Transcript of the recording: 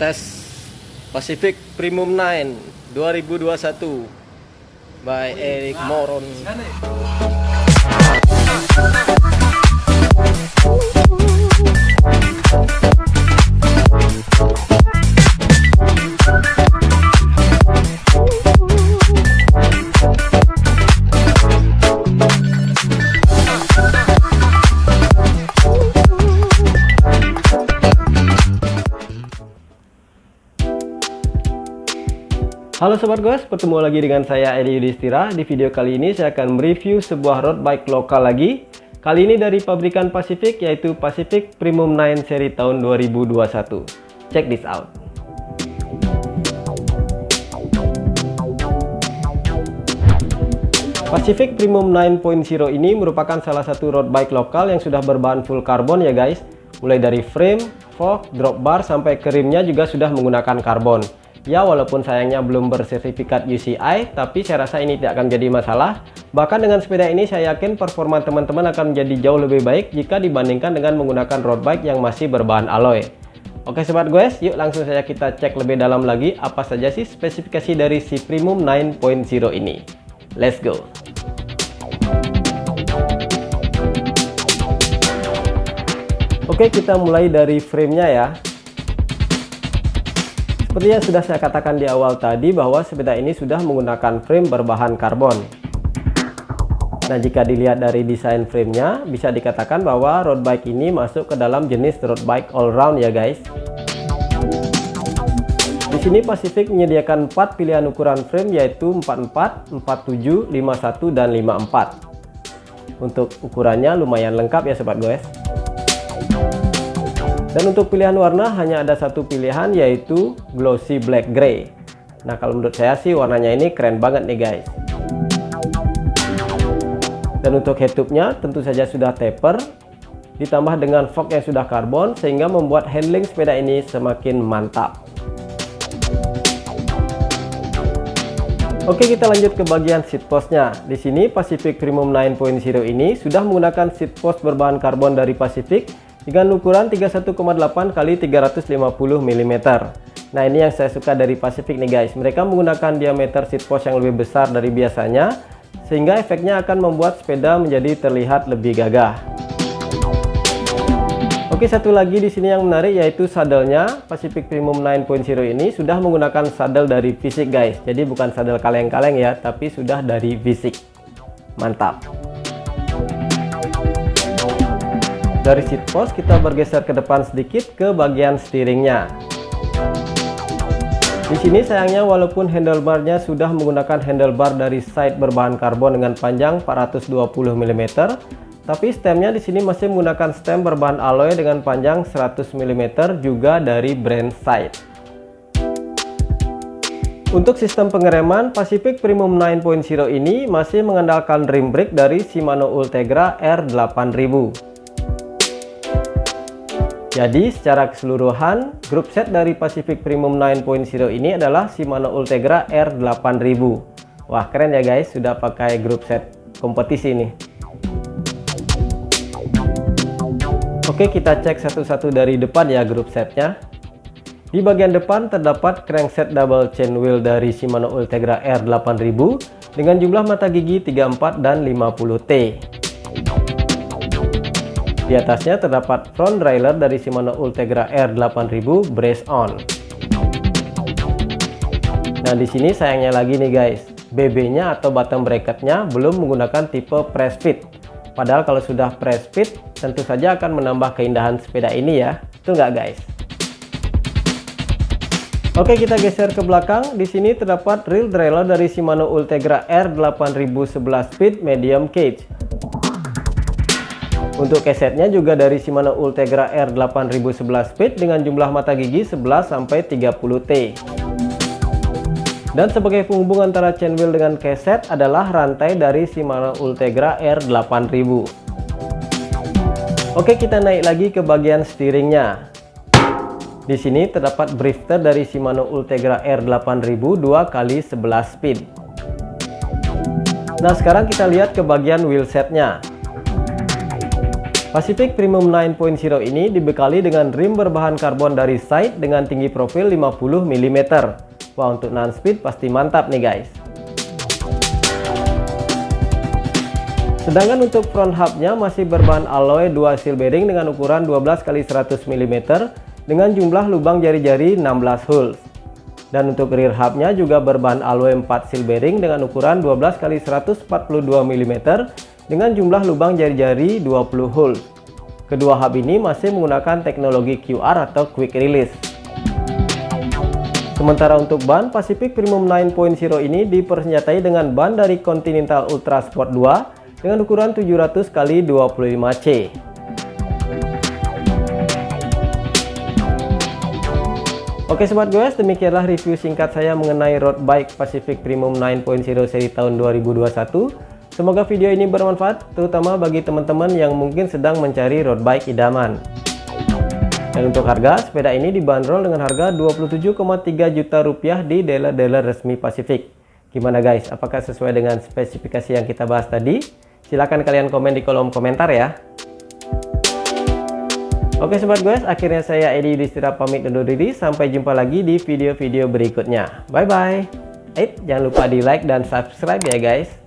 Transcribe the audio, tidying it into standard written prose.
tes Pacific Primum 9 2021 by Eric Moron. Halo Sobat Goes, bertemu lagi dengan saya Edi Yudistira. Di video kali ini saya akan mereview sebuah road bike lokal lagi. Kali ini dari pabrikan Pacific, yaitu Pacific Primum 9 seri tahun 2021. Check this out. Pacific Primum 9.0 ini merupakan salah satu road bike lokal yang sudah berbahan full karbon ya guys. Mulai dari frame, fork, drop bar, sampai ke rimnya juga sudah menggunakan karbon. Ya, walaupun sayangnya belum bersertifikat UCI, tapi saya rasa ini tidak akan jadi masalah. Bahkan dengan sepeda ini saya yakin performa teman-teman akan menjadi jauh lebih baik jika dibandingkan dengan menggunakan road bike yang masih berbahan alloy. Oke Sobat Goes, yuk langsung saja kita cek lebih dalam lagi apa saja sih spesifikasi dari si Primum 9.0 ini. Let's go! Oke, kita mulai dari frame-nya ya. Seperti yang sudah saya katakan di awal tadi bahwa sepeda ini sudah menggunakan frame berbahan karbon. Nah, jika dilihat dari desain framenya, bisa dikatakan bahwa road bike ini masuk ke dalam jenis road bike all round ya guys. Di sini Pacific menyediakan 4 pilihan ukuran frame, yaitu 44, 47, 51, dan 54. Untuk ukurannya lumayan lengkap ya Sobat Goes. Dan untuk pilihan warna hanya ada satu pilihan, yaitu glossy black grey. Nah, kalau menurut saya sih warnanya ini keren banget nih guys. Dan untuk headtube-nya tentu saja sudah taper, ditambah dengan fork yang sudah karbon, sehingga membuat handling sepeda ini semakin mantap. Oke, kita lanjut ke bagian seat post-nya. Di sini Pacific Primum 9.0 ini sudah menggunakan seat post berbahan karbon dari Pacific dengan ukuran 31,8 x 350 mm. Nah, ini yang saya suka dari Pacific nih guys. Mereka menggunakan diameter seat post yang lebih besar dari biasanya, sehingga efeknya akan membuat sepeda menjadi terlihat lebih gagah. Oke, satu lagi di sini yang menarik yaitu sadelnya. Pacific Primum 9.0 ini sudah menggunakan sadel dari Fizik guys. Jadi bukan sadel kaleng-kaleng ya, tapi sudah dari Fizik. Mantap. Dari seat post kita bergeser ke depan sedikit ke bagian steeringnya. Di sini sayangnya walaupun handlebarnya sudah menggunakan handlebar dari side berbahan karbon dengan panjang 420 mm, tapi stemnya di sini masih menggunakan stem berbahan alloy dengan panjang 100 mm juga dari brand side. Untuk sistem pengereman Pacific Primum 9.0 ini masih mengandalkan rim brake dari Shimano Ultegra R8000. Jadi secara keseluruhan, grup set dari Pacific Primum 9.0 ini adalah Shimano Ultegra R8000. Wah, keren ya guys, sudah pakai grup set kompetisi nih. Oke, kita cek satu-satu dari depan ya grup setnya. Di bagian depan terdapat crankset double chain wheel dari Shimano Ultegra R8000 dengan jumlah mata gigi 34 dan 50T. Di atasnya terdapat front derailleur dari Shimano Ultegra R8000 brace on. Nah, di sini sayangnya lagi nih guys, BB-nya atau bottom bracket-nya belum menggunakan tipe press fit. Padahal kalau sudah press fit, tentu saja akan menambah keindahan sepeda ini ya. Betul nggak guys? Oke, kita geser ke belakang. Di sini terdapat rear derailleur dari Shimano Ultegra R8000 11 speed medium cage. Untuk kesetnya juga dari Shimano Ultegra R8000 11 speed dengan jumlah mata gigi 11 sampai 30T. Dan sebagai penghubung antara chain wheel dengan keset adalah rantai dari Shimano Ultegra R8000. Oke, kita naik lagi ke bagian steeringnya. Di sini terdapat drifter dari Shimano Ultegra R8000 2x11 speed. Nah, sekarang kita lihat ke bagian wheelsetnya. Pacific Primum 9.0 ini dibekali dengan rim berbahan karbon dari Side dengan tinggi profil 50 mm. Wah, untuk non-speed pasti mantap nih guys. Sedangkan untuk front hubnya masih berbahan alloy dual seal bearing dengan ukuran 12x100 mm dengan jumlah lubang jari-jari 16 holes. Dan untuk rear hubnya juga berbahan alloy 4 seal bearing dengan ukuran 12x142 mm dengan jumlah lubang jari-jari 20 hole. Kedua hub ini masih menggunakan teknologi QR atau Quick Release. Sementara untuk ban, Pacific Primum 9.0 ini dipersenjatai dengan ban dari Continental Ultra Sport 2 dengan ukuran 700x25C. Oke sobat guys, demikianlah review singkat saya mengenai road bike Pacific Primum 9.0 seri tahun 2021. Semoga video ini bermanfaat, terutama bagi teman-teman yang mungkin sedang mencari road bike idaman. Dan untuk harga, sepeda ini dibanderol dengan harga Rp27,3 juta di dealer-dealer resmi Pacific. Gimana guys, apakah sesuai dengan spesifikasi yang kita bahas tadi? Silahkan kalian komen di kolom komentar ya. Oke sobat guys, akhirnya saya Edi Yudistira pamit undur diri. Sampai jumpa lagi di video-video berikutnya. Bye-bye. Jangan lupa di like dan subscribe ya guys.